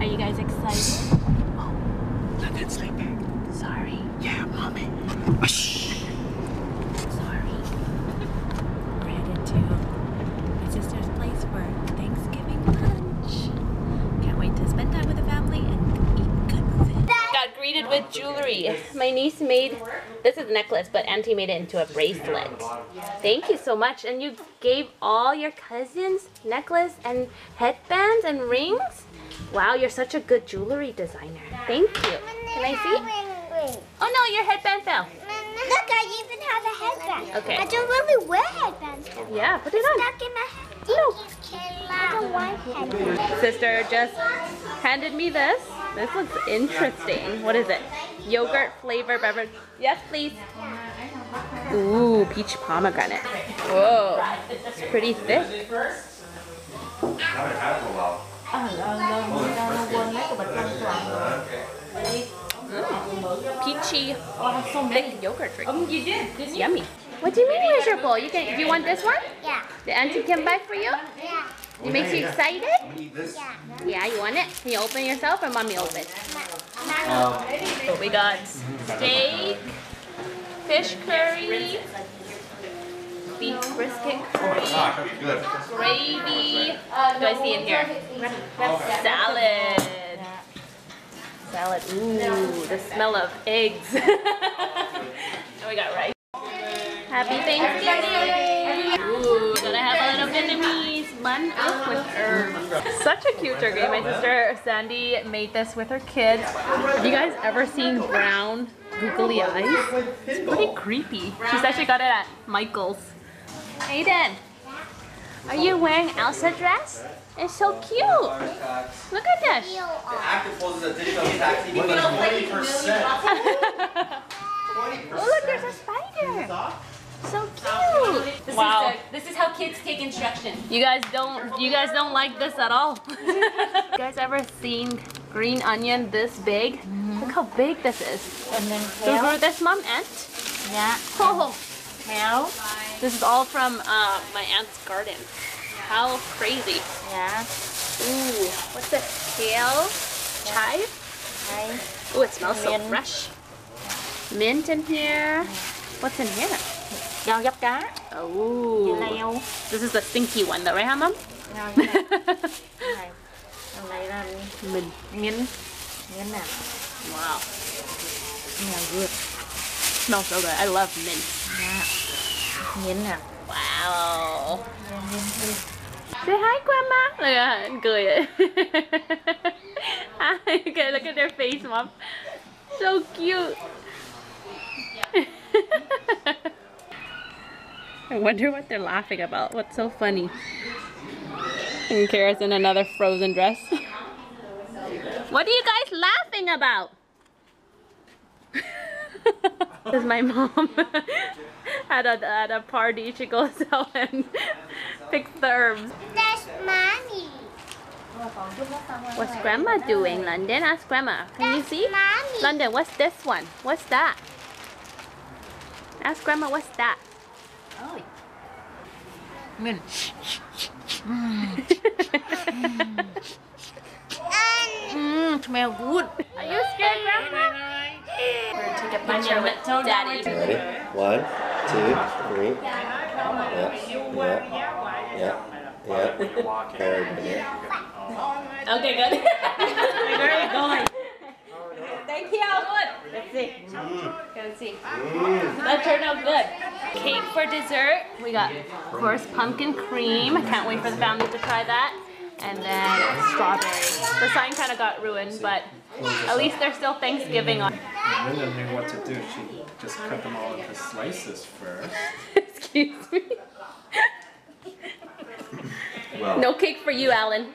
Are you guys excited? Oh, not that sleep bag. Sorry. Yeah, mommy. Sorry. We're headed to my sister's place for Thanksgiving lunch. Can't wait to spend time with the family and eat good food. Got greeted with jewelry. My niece made, this is a necklace, but Auntie made it into a bracelet. Thank you so much. And you gave all your cousins necklace and headbands and rings? Wow, you're such a good jewelry designer. Thank you. Can I see? Oh no, your headband fell. Look, I even have a headband. Okay. I don't really wear headbands. Yeah, put it on. Stuck in my head. No. I don't want headbands. Sister just handed me this. This looks interesting. What is it? Yogurt flavor beverage. Yes, please. Ooh, peach pomegranate. Whoa, it's pretty thick. Peachy, thick yogurt drink. You did, didn't you? Yummy. What do you mean, where's your bowl? You can. You want this one? Yeah. The auntie can buy for you? Yeah. It makes you excited? Yeah. Yeah, you want it? Can you open yourself or mommy open? So we got steak, fish curry, beef brisket curry, gravy. Do I see in here? Salad. Salad. Ooh, the smell of eggs. And we got rice. Happy Thanksgiving. Ooh, gonna have a little Vietnamese bun up with herbs. Such a cute turkey. My sister Sandy made this with her kids. Have you guys ever seen brown googly eyes? It's pretty creepy. She said she got it at Michael's. Aiden, are you wearing Elsa dress? It's so cute. Look at this. Oh look, there's a spider. So cute. This wow. This is how kids take instruction. You guys don't like this at all. You guys ever seen green onion this big? Mm-hmm. Look how big this is. And then so you grew this, mom, aunt? Yeah. Oh. How? This is all from my aunt's garden. How crazy. Yeah. Ooh, what's this? Kale? Chive? Chive. Ooh, it smells so fresh. Mint in here. What's in here? Rau diếp cá. Oh. This is the stinky one though, right, huh, mom? Mint. Wow. Good. Smells so good. I love mint. Wow. Say hi, Grandma. Look at her. Cười ấy. Okay, look at their face, mom. So cute. I wonder what they're laughing about. What's so funny? And Kara's in another frozen dress. What are you guys laughing about? This is my mom. At a party, she goes out and picks the herbs. That's mommy. What's grandma doing, London? Ask grandma. Can you see? Mommy. London, what's this one? What's that? Ask grandma, what's that? Oh. Mint. Smell good. Are you scared, grandma? We're taking a picture with Daddy. Ready? 1, 2, 3. Yeah. Okay, good. Where are you going? Thank you. Good. Let's see. Let's see. That turned out good. Cake for dessert. We got, of course, pumpkin cream. I can't wait for the family to try that. And then strawberries. The sign kind of got ruined, but at least there's still Thanksgiving on. Linda knew what to do. She just cut them all into slices first. Excuse me. Well, no cake for you, Alan. What?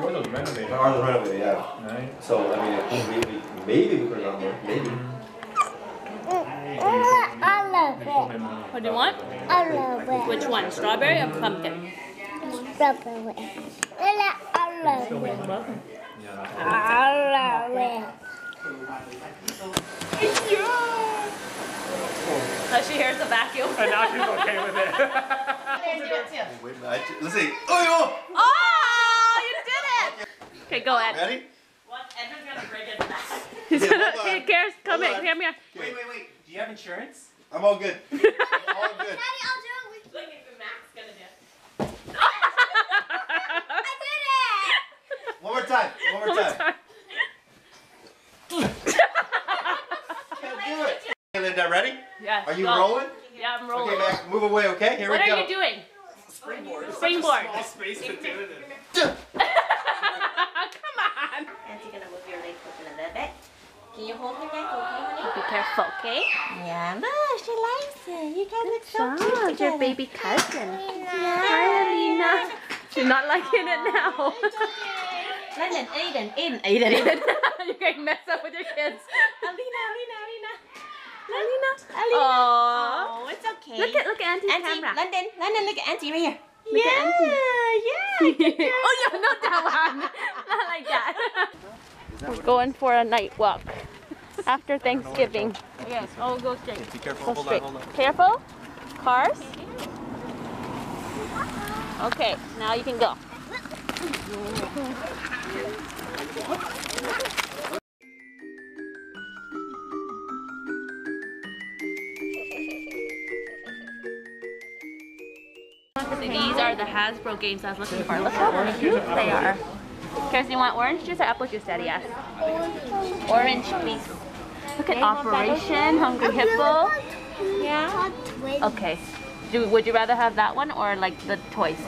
We're the renovator. We're the renovator, yeah. Right? So, I mean, maybe we could have done more. Maybe. I love it. What do you want? I love it. Which one? Strawberry or pumpkin? Strawberry. I love it. I love it. Yeah. Oh, she hears the vacuum. And now she's okay with it. Let's see. Oh, you did it! Okay, go ahead. Ready? What? Edmund's gonna break his back. Hey, Gareth, come in. Come here. Wait, wait, wait. Do you have insurance? I'm all good. I'm all good. Daddy, I'll do it with you. Look at Max's gonna do it. I did it! One more time. One more time. Can't do it. Linda, ready? Yeah. Are you rolling? Yeah, I'm rolling. Okay, Max, move away, okay? Here we go. What are you doing? Springboard. It's springboard. Such a small space to do this. Come on. And you're gonna move your leg open a little bit. Can you hold her neck open, honey? Be careful, okay? Yeah, look, she likes it. You guys look so cute together. Your baby cousin. Yeah. Hi, Alina. She's not liking it now. London, Aiden, Aiden, Aiden, Aiden. You're gonna mess up with your kids. Alina, Alina, Alina. Alina, Alina. Aww. Oh, it's okay. Look at Auntie's camera. London, London, look at Auntie right here. Look at Auntie. Yeah, yeah. Oh no, not that one. Not like that. We're going for a night walk after Thanksgiving. Yes, oh, go straight. Be careful. Go straight. Hold on, hold on. Careful. Cars. Okay, now you can go. These are the Hasbro games I was looking for. Look how cute they are. Kirsten, you want orange juice or apple juice, Daddy asked? Orange, please. Look at Operation Hungry Hippo. Yeah. Okay. Would you rather have that one or like the toys?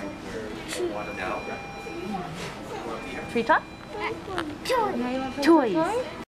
Tree top? Toys.